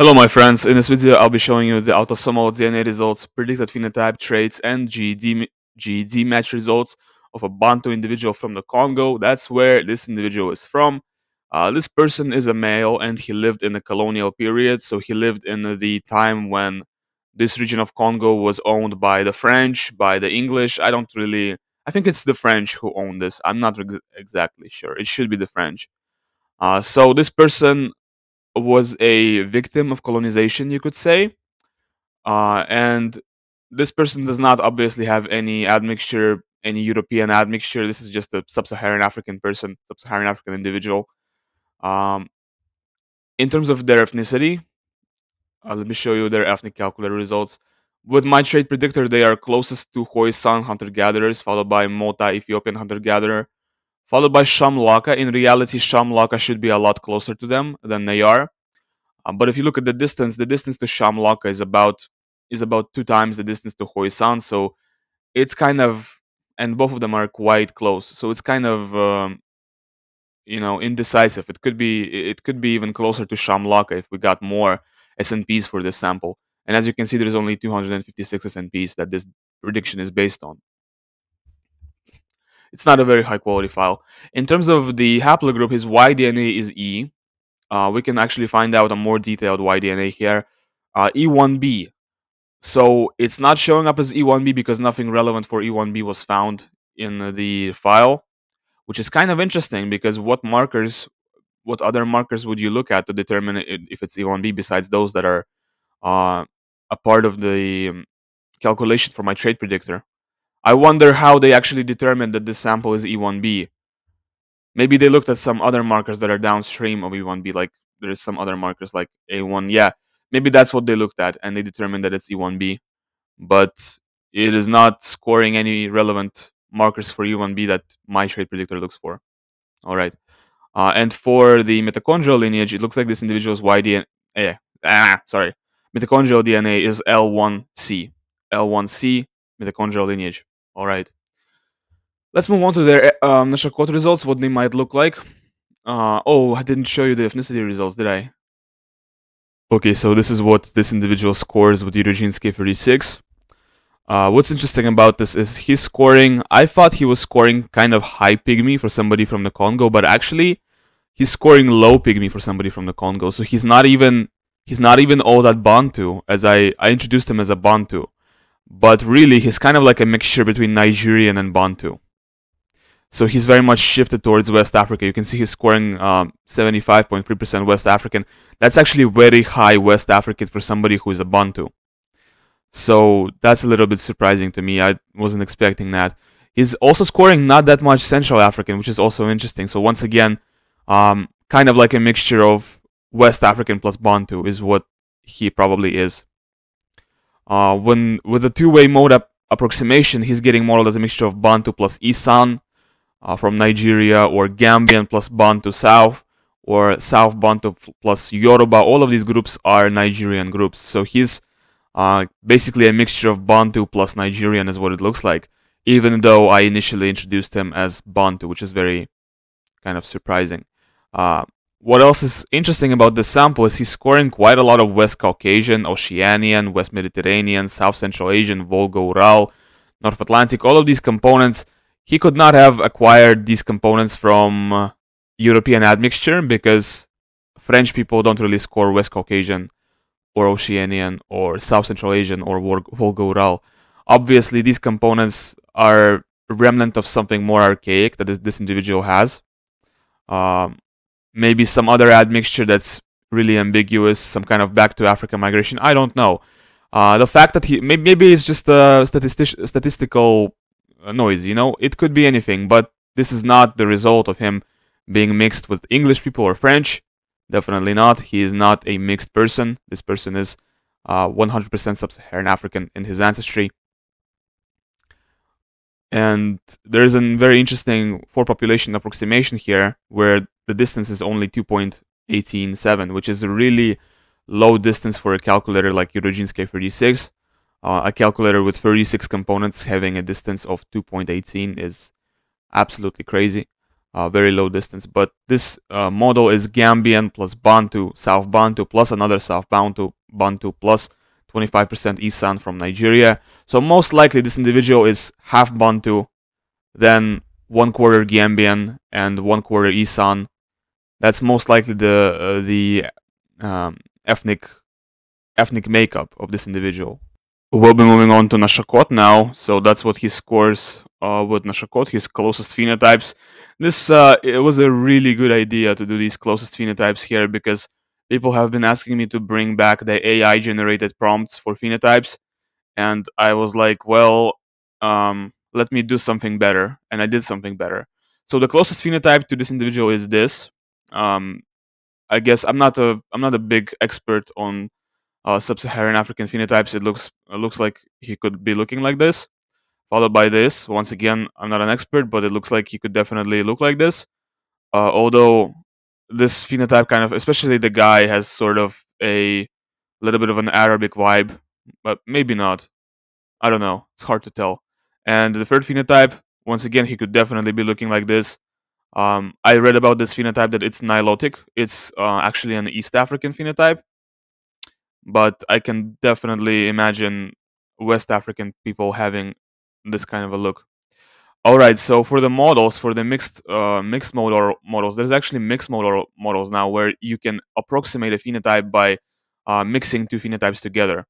Hello my friends, in this video I'll be showing you the autosomal DNA results, predicted phenotype traits and GED match results of a Bantu individual from the Congo. That's where this individual is from. This person is a male and he lived in the colonial period, so he lived in the time when this region of Congo was owned by the French, by the English. I think it's the French who own this. I'm not exactly sure. It should be the French. So this person was a victim of colonization, you could say, and this person does not obviously have any admixture, any European admixture. This is just a sub-Saharan African person, sub-Saharan African individual. In terms of their ethnicity, let me show you their ethnic calculator results. With my trait predictor, they are closest to Khoisan hunter-gatherers, followed by Mota, Ethiopian hunter-gatherer, followed by Shamlaka. In reality, Shamlaka should be a lot closer to them than they are. But if you look at the distance to Shamlaka is about 2 times the distance to Khoisan. So it's kind of, and both of them are quite close. So it's kind of, indecisive. It could be even closer to Shamlaka if we got more SNPs for this sample. And as you can see, there's only 256 SNPs that this prediction is based on. It's not a very high quality file. In terms of the haplogroup, his Y DNA is E. We can actually find out a more detailed Y DNA here. E1B. So it's not showing up as E1B because nothing relevant for E1B was found in the file, which is kind of interesting because what other markers would you look at to determine if it's E1B besides those that are a part of the calculation for my trait predictor? I wonder how they actually determined that this sample is E1B. Maybe they looked at some other markers that are downstream of E1B, like there's some other markers like A1. Yeah, maybe that's what they looked at and they determined that it's E1B. But it is not scoring any relevant markers for E1B that my trait predictor looks for. All right. And for the mitochondrial lineage, it looks like this individual's mitochondrial DNA is L1C. L1C, mitochondrial lineage. All right, let's move on to their Noshacot results, what they might look like. Oh, I didn't show you the ethnicity results, did I? Okay, so this is what this individual scores with Eurogenes K36. What's interesting about this is he's scoring, I thought he was scoring kind of high pygmy for somebody from the Congo, but actually he's scoring low pygmy for somebody from the Congo. So he's not even all that Bantu, as I introduced him as a Bantu. But really, he's kind of like a mixture between Nigerian and Bantu. So he's very much shifted towards West Africa. You can see he's scoring 75.3% West African. That's actually very high West African for somebody who is a Bantu. So that's a little bit surprising to me. I wasn't expecting that. He's also scoring not that much Central African, which is also interesting. So once again, kind of like a mixture of West African plus Bantu is what he probably is. With the two-way mode approximation, he's getting modeled as a mixture of Bantu plus Esan from Nigeria, or Gambian plus Bantu South, or South Bantu plus Yoruba. All of these groups are Nigerian groups. So he's basically a mixture of Bantu plus Nigerian is what it looks like, even though I initially introduced him as Bantu, which is very kind of surprising. What else is interesting about this sample is he's scoring quite a lot of West Caucasian, Oceanian, West Mediterranean, South Central Asian, Volga-Ural, North Atlantic, all of these components. He could not have acquired these components from European admixture because French people don't really score West Caucasian or Oceanian or South Central Asian or Volga-Ural. Obviously, these components are a remnant of something more archaic that this individual has. Maybe some other admixture that's really ambiguous, some kind of back to Africa migration. I don't know. The fact that he maybe it's just a statistical noise, you know, it could be anything. But this is not the result of him being mixed with English people or French. Definitely not. He is not a mixed person. This person is 100% sub-Saharan African in his ancestry. And there is a very interesting for-population approximation here, where the distance is only 2.187, which is a really low distance for a calculator like Eurogenes K36. A calculator with 36 components having a distance of 2.18 is absolutely crazy. very low distance. But this model is Gambian plus Bantu, South Bantu, plus another South Bantu, plus 25% Esan from Nigeria. So most likely this individual is half Bantu, then 1/4 Gambian and 1/4 Esan. That's most likely the ethnic makeup of this individual. We'll be moving on to Noshacot now. So that's what he scores with Noshacot, his closest phenotypes. This it was a really good idea to do these closest phenotypes here, because people have been asking me to bring back the AI generated prompts for phenotypes, and I was like, well, let me do something better, and I did something better. So the closest phenotype to this individual is this. I guess I'm not a big expert on sub-Saharan African phenotypes. It looks like he could be looking like this, followed by this. Once again, I'm not an expert, but it looks like he could definitely look like this. Although this phenotype kind of, especially the guy, has sort of a little bit of an Arabic vibe, but maybe not. I don't know. It's hard to tell. And the third phenotype, once again, he could definitely be looking like this. I read about this phenotype that it's Nilotic. It's actually an East African phenotype. But I can definitely imagine West African people having this kind of a look. All right, so for the models, for the mixed modal models, there's actually mixed modal models now where you can approximate a phenotype by mixing two phenotypes together.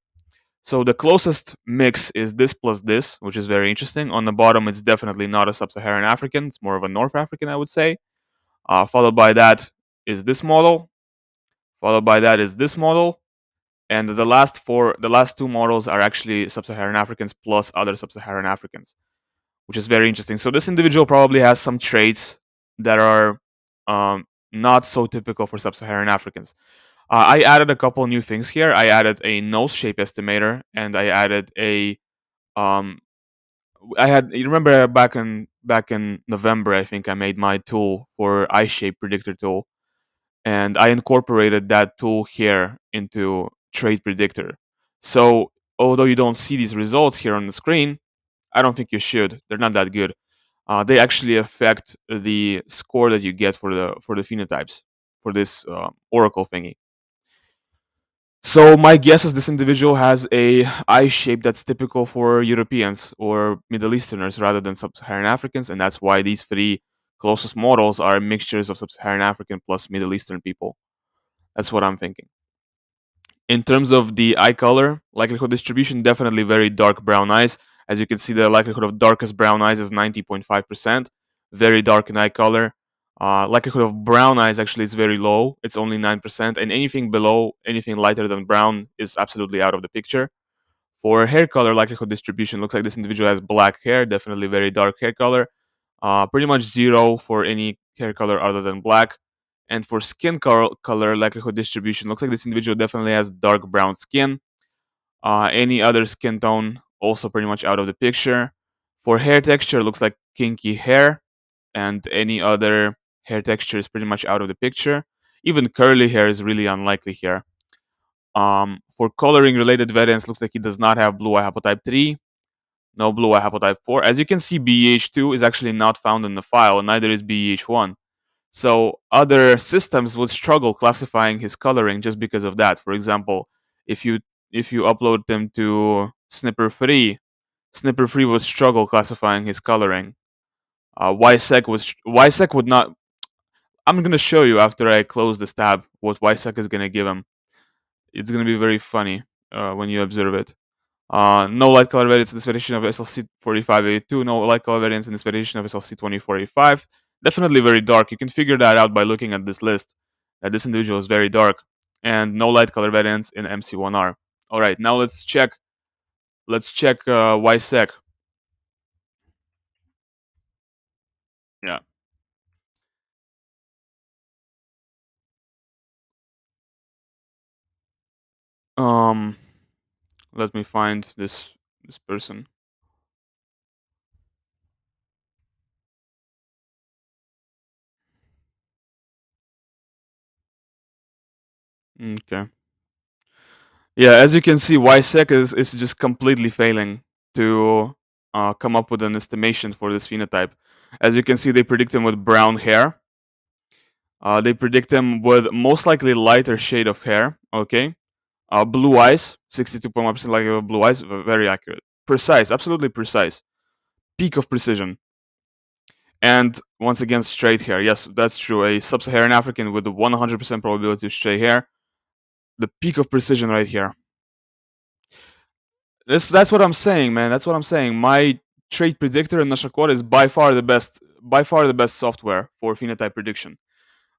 So the closest mix is this plus this, which is very interesting. On the bottom, it's definitely not a sub-Saharan African. It's more of a North African, I would say. Followed by that is this model. Followed by that is this model. And the last two models are actually sub-Saharan Africans plus other sub-Saharan Africans, which is very interesting. So this individual probably has some traits that are not so typical for sub-Saharan Africans. I added a couple new things here. I added a nose shape estimator, and I added a you remember back in November, I think I made my tool for eye shape predictor tool, and I incorporated that tool here into trait predictor. So although you don't see these results here on the screen, I don't think you should. They're not that good. They actually affect the score that you get for the phenotypes for this oracle thingy. So my guess is this individual has a eye shape that's typical for Europeans or Middle Easterners rather than sub-Saharan Africans, and that's why these three closest models are mixtures of sub-Saharan African plus Middle Eastern people. That's what I'm thinking. In terms of the eye color, likelihood distribution, definitely very dark brown eyes. As you can see, the likelihood of darkest brown eyes is 90.5%. Very dark in eye color. Likelihood of brown eyes actually is very low. It's only 9%. And anything below, anything lighter than brown is absolutely out of the picture. For hair color, likelihood distribution, looks like this individual has black hair. Definitely very dark hair color. Pretty much zero for any hair color other than black. And for skin color, likelihood distribution, looks like this individual definitely has dark brown skin. Any other skin tone, also pretty much out of the picture. For hair texture, looks like kinky hair. And any other hair texture is pretty much out of the picture. Even curly hair is really unlikely here. For coloring-related variants, looks like he does not have blue eye haplotype 3. No blue eye haplotype 4. As you can see, BEH2 is actually not found in the file, neither is BEH1. So other systems would struggle classifying his coloring just because of that. For example, if you upload them to Snipper 3, Snipper 3 would struggle classifying his coloring. YSEC would not. I'm gonna show you after I close this tab what YSEC is gonna give him. It's gonna be very funny when you observe it. No light color variance in this variation of SLC45A2. No light color variance in this variation of SLC24A5. Definitely very dark. You can figure that out by looking at this list, that this individual is very dark. And no light color variance in MC1R. All right, now let's check. Let's check YSEC. Yeah. Let me find this person. Okay. Yeah, as you can see, YSEC is just completely failing to come up with an estimation for this phenotype. As you can see, they predict them with brown hair. They predict them with most likely lighter shade of hair, okay? Blue eyes, 62.1% likelihood of blue eyes, very accurate. Precise, absolutely precise. Peak of precision. And once again, straight hair. Yes, that's true. A sub-Saharan African with 100% probability of straight hair. The peak of precision right here. That's what I'm saying, man. That's what I'm saying. My trait predictor in Noshacot is by far the best software for phenotype prediction.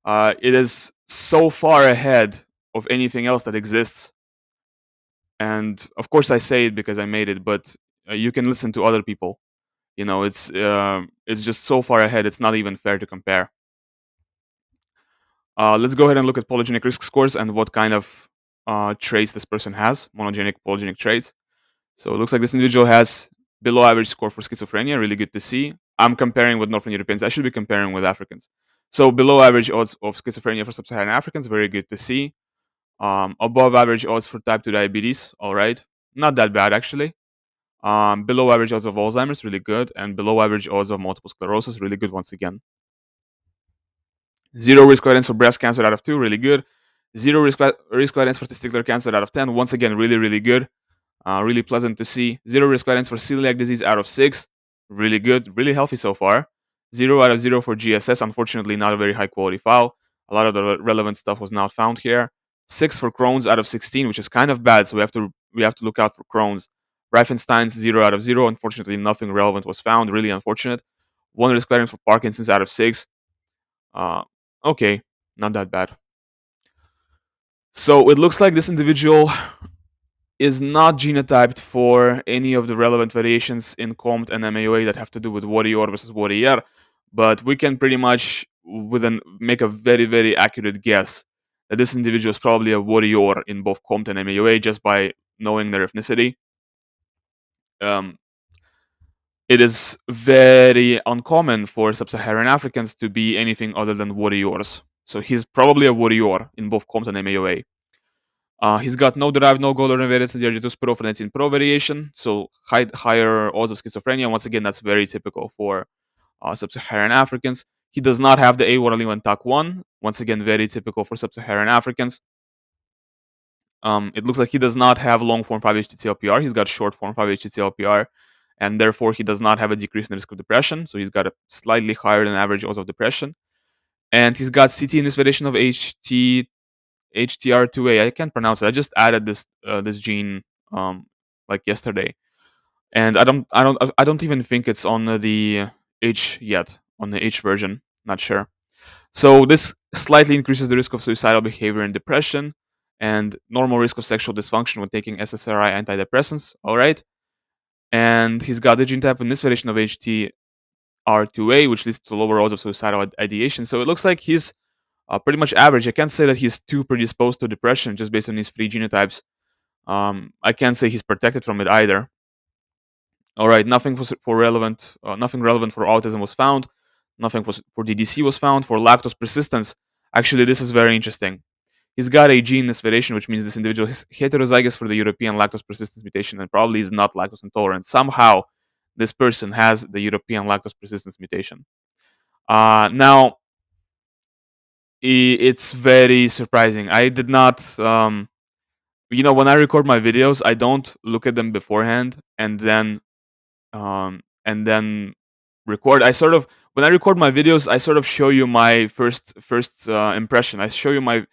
It is so far ahead of anything else that exists. And of course I say it because I made it, but you can listen to other people. You know, it's just so far ahead, it's not even fair to compare. Let's go ahead and look at polygenic risk scores and what kind of traits this person has, monogenic, polygenic traits. So it looks like this individual has below average score for schizophrenia, really good to see. I'm comparing with Northern Europeans, I should be comparing with Africans. So below average odds of schizophrenia for sub-Saharan Africans, very good to see. Above average odds for type 2 diabetes, all right, not that bad actually. Below average odds of Alzheimer's, really good, and below average odds of multiple sclerosis, really good once again. Zero risk variance for breast cancer out of 2, really good. Zero risk variance for testicular cancer out of 10, once again, really, really good. Really pleasant to see. Zero risk variance for celiac disease out of 6, really good, really healthy so far. 0 out of 0 for GSS, unfortunately not a very high quality file. A lot of the relevant stuff was not found here. 6 for Crohn's out of 16, which is kind of bad, so we have to look out for Crohn's. Reifenstein's 0 out of 0, unfortunately nothing relevant was found, really unfortunate. 1 risk variance for Parkinson's out of 6. Okay, not that bad. So it looks like this individual is not genotyped for any of the relevant variations in COMT and MAOA that have to do with WARIOR versus WARIER, but we can pretty much make a very, very accurate guess that this individual is probably a WARIOR in both COMT and MAOA just by knowing their ethnicity. It is very uncommon for sub-Saharan Africans to be anything other than warriors. So he's probably a warrior in both COMT and MAOA. He's got no derived, no goal or invariance in DRG2 spirofilancine pro variation, so higher odds of schizophrenia. Once again, that's very typical for sub-Saharan Africans. He does not have the A1LU and TAC1. Once again, very typical for sub-Saharan Africans. It looks like he does not have long form 5-HTTLPR. He's got short form 5-HTTLPR, and therefore he does not have a decrease in the risk of depression. So he's got a slightly higher than average odds of depression, and he's got CT in this variation of HTR2A. I can't pronounce it. I just added this this gene like yesterday, and I don't even think it's on the H yet, on the H version. Not sure. So this slightly increases the risk of suicidal behavior and depression, and normal risk of sexual dysfunction when taking SSRI antidepressants, all right? And he's got the genotype in this variation of HTR2A, which leads to lower odds of suicidal ideation. So it looks like he's pretty much average. I can't say that he's too predisposed to depression just based on these 3 genotypes. I can't say he's protected from it either. All right, nothing for relevant, nothing relevant for autism was found. Nothing for DDC was found. For lactose persistence, actually, this is very interesting. He's got a gene in this variation, which means this individual is heterozygous for the European lactose persistence mutation and probably is not lactose intolerant. Somehow, this person has the European lactose persistence mutation. Now, it's very surprising. I did not, you know, when I record my videos, I don't look at them beforehand and then record. I sort of, when I record my videos, I sort of show you my first impression. I show you my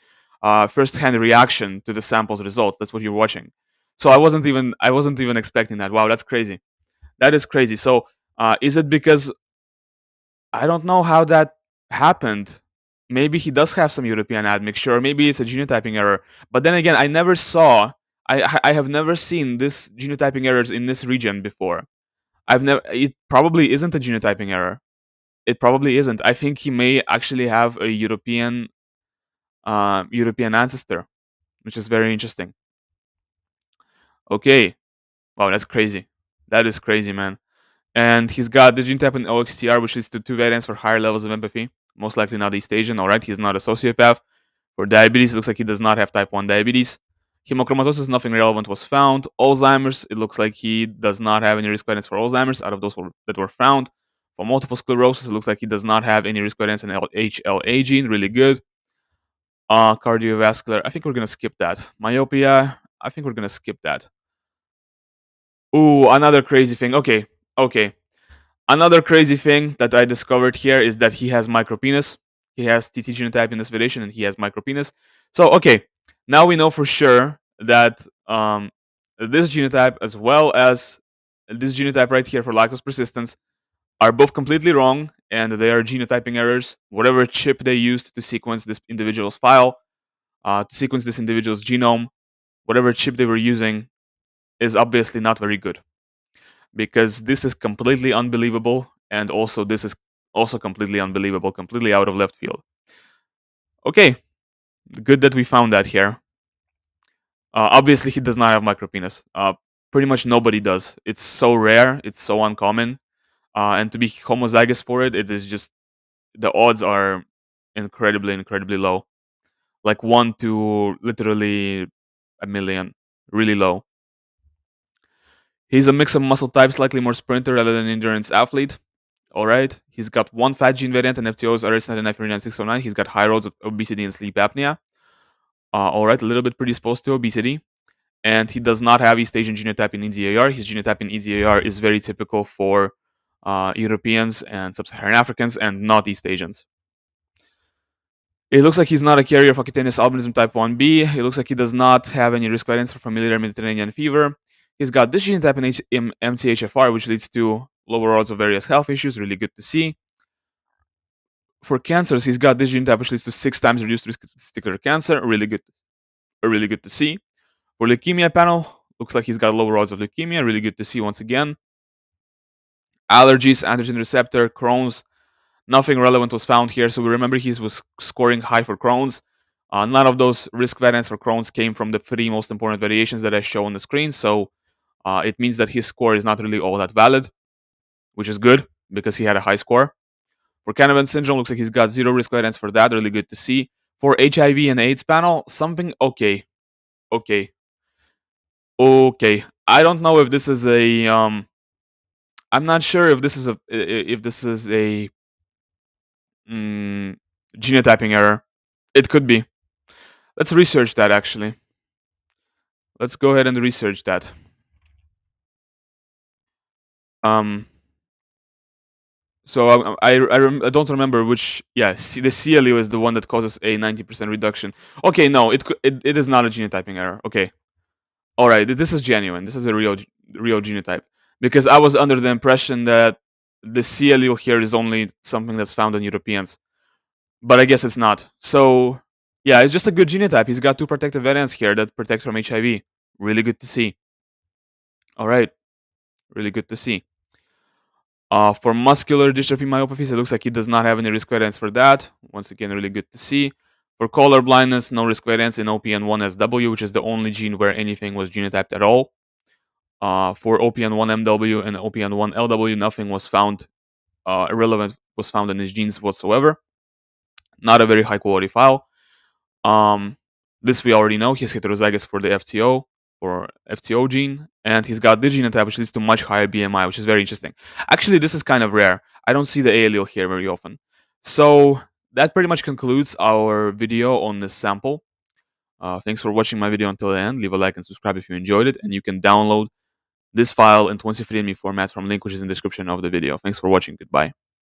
first-hand reaction to the sample's results. That's what you're watching. So I wasn't even expecting that. Wow, that's crazy. That is crazy. So is it because I don't know how that happened? Maybe he does have some European admixture, or maybe it's a genotyping error. But then again, I have never seen this genotyping errors in this region before. It probably isn't a genotyping error. It probably isn't. I think he may actually have a European ancestor, which is very interesting. Okay, wow, that's crazy. That is crazy, man. And he's got the genotype in OXTR, which leads to 2 variants for higher levels of empathy. Most likely not East Asian. All right, he's not a sociopath. For diabetes, it looks like he does not have type 1 diabetes. Hemochromatosis, nothing relevant was found. Alzheimer's, it looks like he does not have any risk variants for Alzheimer's out of those that were found. For multiple sclerosis, it looks like he does not have any risk variants in LHLA gene. Really good. Cardiovascular, I think we're going to skip that. Myopia, I think we're going to skip that. Ooh, another crazy thing. Okay, okay. Another crazy thing that I discovered here is that he has micropenis. He has TT genotype in this variation, and he has micropenis. So, okay, now we know for sure that this genotype, as well as this genotype right here for lactose persistence, are both completely wrong, and they are genotyping errors. Whatever chip they used to sequence this individual's file, to sequence this individual's genome, whatever chip they were using is obviously not very good, because this is completely unbelievable, and also this is also completely unbelievable, completely out of left field. Okay, good that we found that here. Obviously, he does not have micropenis. Pretty much nobody does. It's so rare, it's so uncommon. And to be homozygous for it, it is just, the odds are incredibly, incredibly low. Like 1 to literally a million. Really low. He's a mix of muscle types, slightly more sprinter rather than endurance athlete. Alright. He's got one fat gene variant, and FTOs are S99F99609. He's got high roads of obesity and sleep apnea. Alright, a little bit predisposed to obesity. And he does not have East Asian genotype in EDAR. His genotype in EDAR is very typical for Europeans and Sub-Saharan Africans, and not East Asians. It looks like he's not a carrier of cutaneous albinism type 1b. It looks like he does not have any risk variants for familial Mediterranean fever. He's got this genotype in MTHFR, which leads to lower odds of various health issues. Really good to see. For cancers, he's got this genotype, which leads to 6 times reduced risk of testicular cancer. Really good to see. For leukemia panel, looks like he's got lower odds of leukemia. Really good to see once again. Allergies, androgen receptor, Crohn's, nothing relevant was found here. So we remember he was scoring high for Crohn's. None of those risk variants for Crohn's came from the 3 most important variations that I show on the screen. So it means that his score is not really all that valid, which is good because he had a high score. For Canavan syndrome, looks like he's got 0 risk variants for that. Really good to see. For HIV and AIDS panel, something okay. Okay. I don't know if this is a... I'm not sure if this is a genotyping error. It could be. Let's research that actually. Let's go ahead and research that. So I don't remember which. Yeah, the CLU is the one that causes a 90% reduction. Okay, no, it is not a genotyping error. Okay, all right. This is genuine. This is a real genotype. Because I was under the impression that the CLU here is only something that's found in Europeans. But I guess it's not. So, yeah, it's just a good genotype. He's got 2 protective variants here that protect from HIV. Really good to see. Alright. Really good to see. For muscular dystrophy myopathies, it looks like he does not have any risk variants for that. Once again, really good to see. For color blindness, no risk variants in OPN1SW, which is the only gene where anything was genotyped at all. For OPN1MW and OPN1LW, nothing was found irrelevant was found in his genes whatsoever. Not a very high quality file. This we already know. He's heterozygous for the FTO or FTO gene, and he's got this genotype, which leads to much higher BMI, which is very interesting. Actually, this is kind of rare. I don't see the A allele here very often. So that pretty much concludes our video on this sample. Thanks for watching my video until the end. Leave a like and subscribe if you enjoyed it, and you can download this file in 23andMe format from link which is in the description of the video. Thanks for watching. Goodbye.